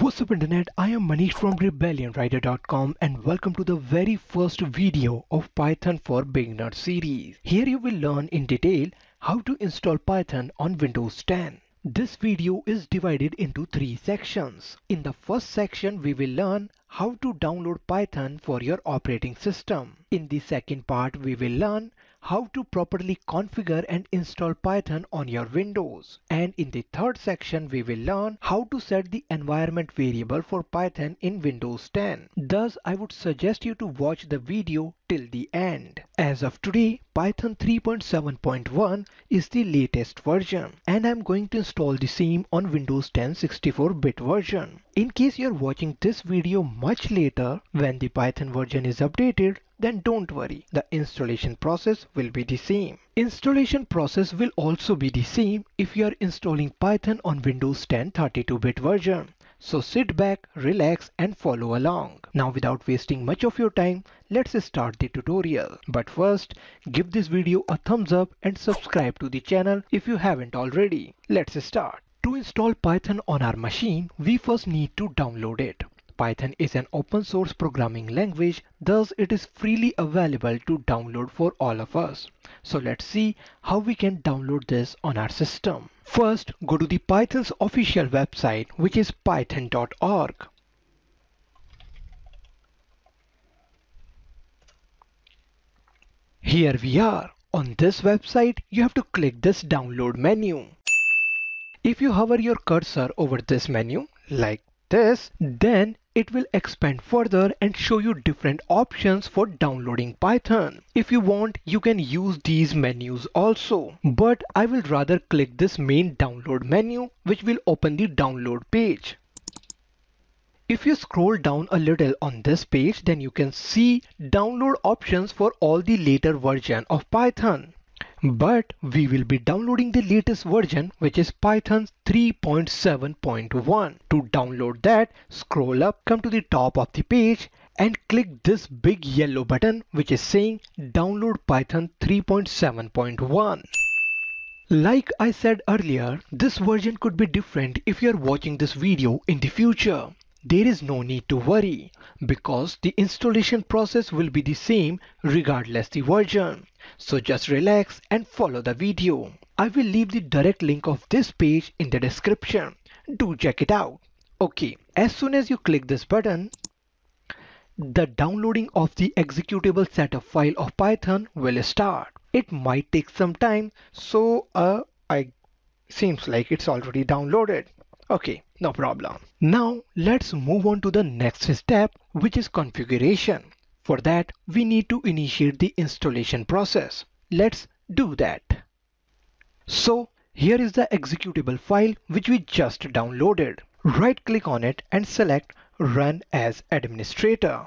What's up internet, I am Manish from RebellionRider.com and welcome to the very first video of Python for Beginners series. Here you will learn in detail how to install Python on Windows 10. This video is divided into three sections. In the first section we will learn how to download Python for your operating system. In the second part we will learn how to properly configure and install Python on your Windows. And in the third section we will learn how to set the environment variable for Python in Windows 10. Thus I would suggest you to watch the video till the end. As of today, Python 3.7.1 is the latest version and I'm going to install the same on Windows 10 64-bit version. In case you're watching this video much later when the Python version is updated, then don't worry, the installation process will be the same. Installation process will also be the same if you are installing Python on Windows 10 32-bit version. So sit back, relax and follow along. Now without wasting much of your time, let's start the tutorial. But first, give this video a thumbs up and subscribe to the channel if you haven't already. Let's start. To install Python on our machine, we first need to download it. Python is an open source programming language, thus it is freely available to download for all of us. So let's see how we can download this on our system. First, go to the Python's official website, which is python.org. Here we are. On this website, you have to click this download menu. If you hover your cursor over this menu like this, then it will expand further and show you different options for downloading Python. If you want, you can use these menus also, but I will rather click this main download menu, which will open the download page. If you scroll down a little on this page, then you can see download options for all the later version of Python. But we will be downloading the latest version, which is Python 3.7.1. To download that, scroll up, come to the top of the page and click this big yellow button which is saying download Python 3.7.1. Like I said earlier, this version could be different if you are watching this video in the future. There is no need to worry because the installation process will be the same regardless the version. So just relax and follow the video. I will leave the direct link of this page in the description. Do check it out. Okay, as soon as you click this button, the downloading of the executable setup file of Python will start. It might take some time, so I seems like it's already downloaded. Okay, no problem. Now let's move on to the next step, which is configuration. For that, we need to initiate the installation process. Let's do that. So here is the executable file which we just downloaded. Right click on it and select Run as Administrator.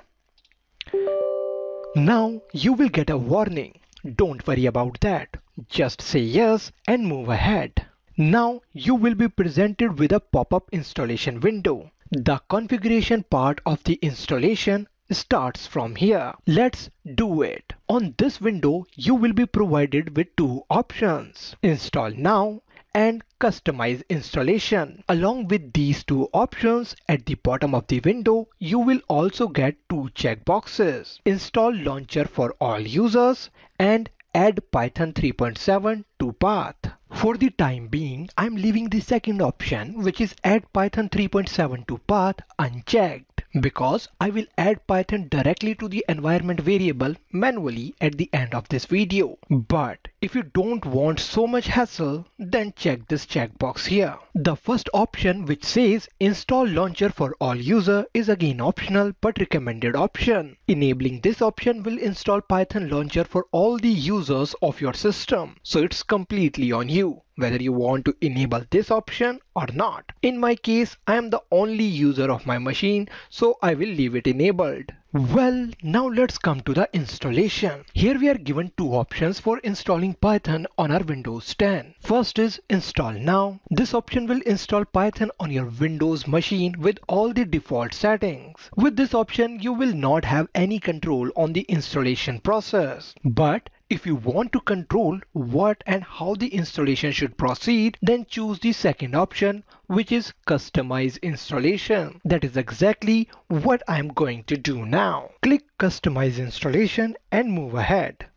Now you will get a warning. Don't worry about that. Just say yes and move ahead. Now you will be presented with a pop-up installation window. The configuration part of the installation starts from here. Let's do it. On this window, you will be provided with two options, install now and customize installation. Along with these two options, at the bottom of the window, you will also get two checkboxes, install launcher for all users and add Python 3.7 to path. For the time being, I'm leaving the second option, which is add Python 3.7 to path, unchecked, because I will add Python directly to the environment variable manually at the end of this video. But if you don't want so much hassle, then check this checkbox here. The first option, which says install launcher for all user, is again optional but recommended option. Enabling this option will install Python launcher for all the users of your system. So it's completely on you whether you want to enable this option or not. In my case, I am the only user of my machine, so I will leave it enabled. Well, now let's come to the installation. Here we are given two options for installing Python on our Windows 10. First is install now. This option will install Python on your Windows machine with all the default settings. With this option, you will not have any control on the installation process. But If you want to control what and how the installation should proceed, then choose the second option, which is Customize Installation. That is exactly what I am going to do now. Click Customize Installation and move ahead.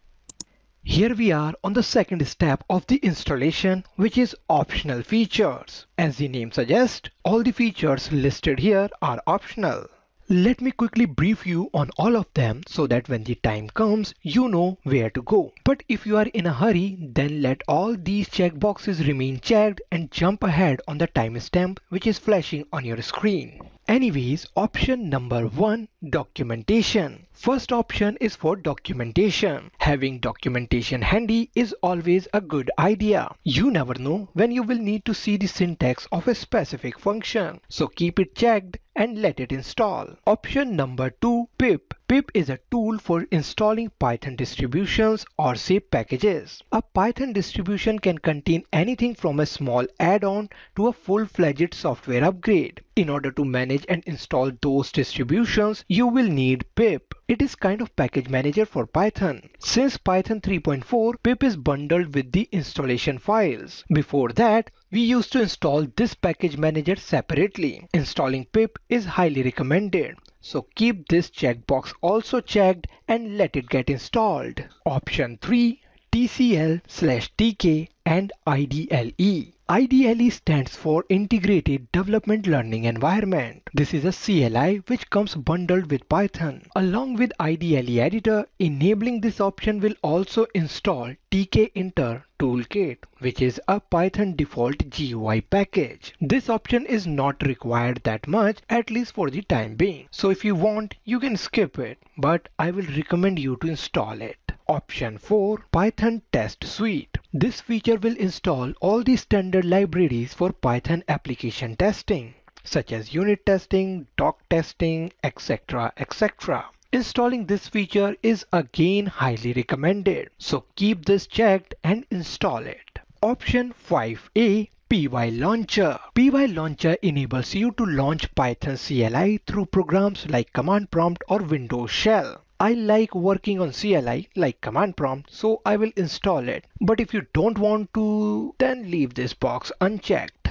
Here we are on the second step of the installation, which is optional features. As the name suggests, all the features listed here are optional. Let me quickly brief you on all of them so that when the time comes, you know where to go. But if you are in a hurry, then let all these checkboxes remain checked and jump ahead on the timestamp which is flashing on your screen. Anyways, option number 1, documentation. First option is for documentation. Having documentation handy is always a good idea. You never know when you will need to see the syntax of a specific function, so keep it checked and let it install. Option number 2, PIP. PIP is a tool for installing Python distributions or say packages. A Python distribution can contain anything from a small add-on to a full-fledged software upgrade. In order to manage and install those distributions, you will need PIP. It is kind of package manager for Python. Since Python 3.4, PIP is bundled with the installation files. Before that, we used to install this package manager separately. Installing PIP is highly recommended, so keep this checkbox also checked and let it get installed. Option 3, TCL/TK and IDLE. IDLE stands for Integrated Development Learning Environment. This is a CLI which comes bundled with Python. Along with IDLE editor, enabling this option will also install Tkinter toolkit, which is a Python default GUI package. This option is not required that much, at least for the time being. So if you want, you can skip it, but I will recommend you to install it. Option 4, Python Test Suite. This feature will install all the standard libraries for Python application testing, such as unit testing, doc testing, etc., etc. Installing this feature is again highly recommended, so keep this checked and install it. Option 5A, PyLauncher. PyLauncher enables you to launch Python CLI through programs like Command Prompt or Windows Shell. I like working on CLI like Command Prompt, so I will install it. But if you don't want to, then leave this box unchecked.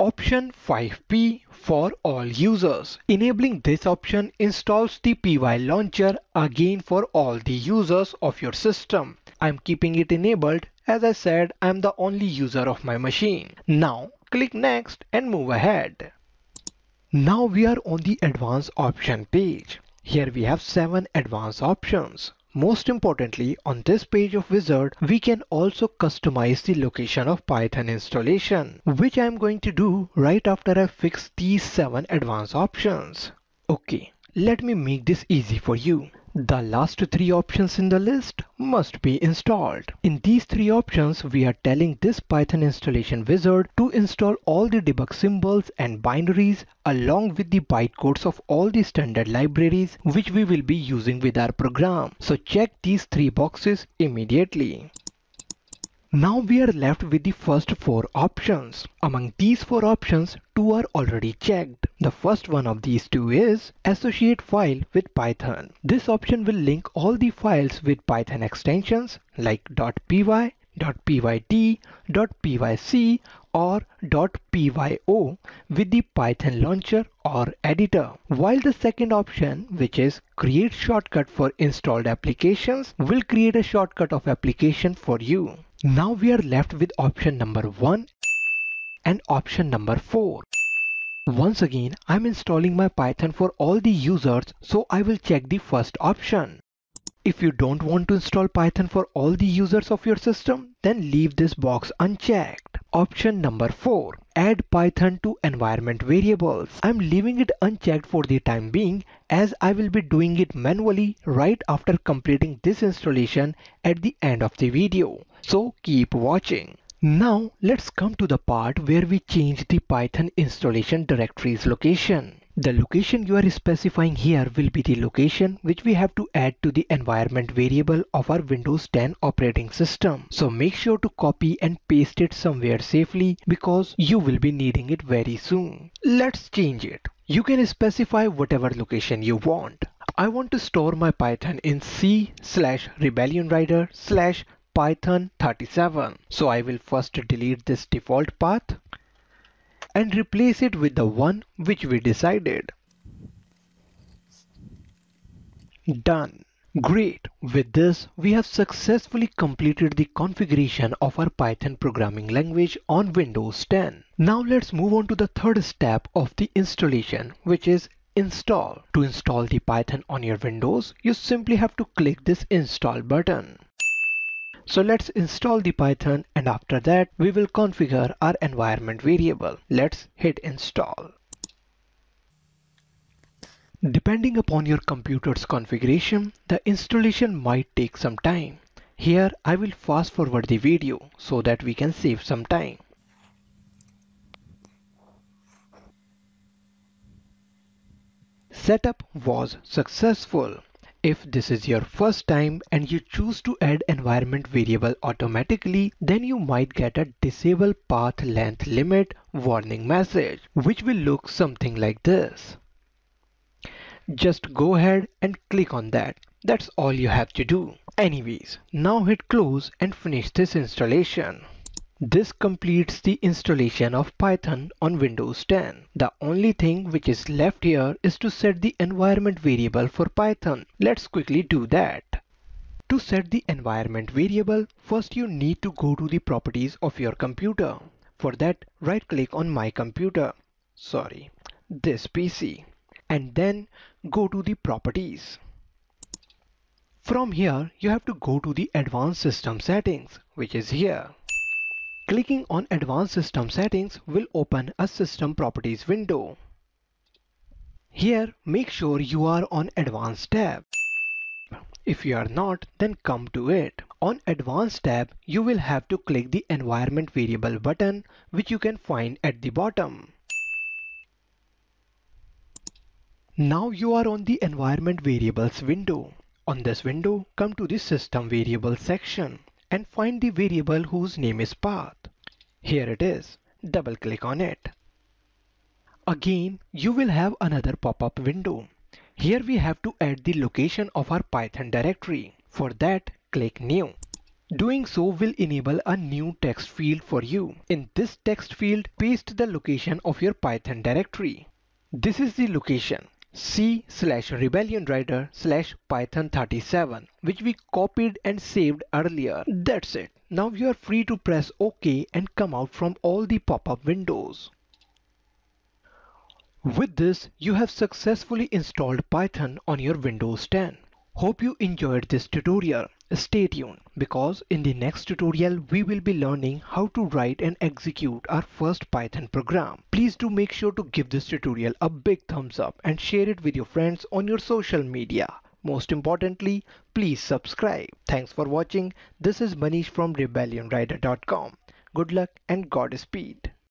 Option 5P, for all users. Enabling this option installs the PyLauncher again for all the users of your system. I'm keeping it enabled. As I said, I'm the only user of my machine. Now click Next and move ahead. Now we are on the advanced option page. Here we have 7 advanced options. Most importantly, on this page of Wizard, we can also customize the location of Python installation, which I am going to do right after I fix these 7 advanced options. Okay, let me make this easy for you. The last 3 options in the list must be installed. In these 3 options, we are telling this Python installation wizard to install all the debug symbols and binaries along with the bytecodes of all the standard libraries which we will be using with our program. So check these 3 boxes immediately. Now we are left with the first 4 options. Among these 4 options, 2 are already checked. The first one of these 2 is Associate File with Python. This option will link all the files with Python extensions like .py, .pyt, .pyc or .pyo with the Python launcher or editor. While the second option, which is Create Shortcut for Installed Applications, will create a shortcut of application for you. Now we are left with option number 1 and option number 4. Once again, I'm installing my Python for all the users, so I will check the first option. If you don't want to install Python for all the users of your system, then leave this box unchecked. Option number 4, add Python to environment variables. I'm leaving it unchecked for the time being, as I will be doing it manually right after completing this installation at the end of the video. So keep watching. Now let's come to the part where we change the Python installation directory's location. The location you are specifying here will be the location which we have to add to the environment variable of our Windows 10 operating system. So make sure to copy and paste it somewhere safely because you will be needing it very soon. Let's change it. You can specify whatever location you want. I want to store my Python in c/RebellionRider/Python 37. So I will first delete this default path and replace it with the one which we decided. Done. Great. With this, we have successfully completed the configuration of our Python programming language on Windows 10. Now let's move on to the third step of the installation, which is install. To install the Python on your Windows, you simply have to click this install button. So let's install the Python, and after that, we will configure our environment variable. Let's hit install. Depending upon your computer's configuration, the installation might take some time. Here, I will fast forward the video so that we can save some time. Setup was successful. If this is your first time and you choose to add environment variable automatically, then you might get a disable path length limit warning message, which will look something like this. Just go ahead and click on that. That's all you have to do. Anyways, now hit close and finish this installation. This completes the installation of Python on Windows 10. The only thing which is left here is to set the environment variable for Python. Let's quickly do that. To set the environment variable, first you need to go to the properties of your computer. For that, right click on my computer. Sorry, this PC. And then go to the properties. From here, you have to go to the advanced system settings, which is here. Clicking on advanced system settings will open a system properties window. Here, make sure you are on advanced tab. If you are not, then come to it. On advanced tab, you will have to click the environment variable button, which you can find at the bottom. Now you are on the environment variables window. On this window, come to the system variable section and find the variable whose name is path. Here it is. Double click on it. Again, you will have another pop-up window. Here we have to add the location of our Python directory. For that, click new. Doing so will enable a new text field for you. In this text field, paste the location of your Python directory. This is the location. c/RebellionRider/Python 37, which we copied and saved earlier. That's it. Now you are free to press OK and come out from all the pop-up windows. With this, you have successfully installed Python on your Windows 10. Hope you enjoyed this tutorial. Stay tuned, because in the next tutorial we will be learning how to write and execute our first Python program. Please do make sure to give this tutorial a big thumbs up and share it with your friends on your social media. Most importantly, please subscribe. Thanks for watching. This is Manish from RebellionRider.com. Good luck and Godspeed.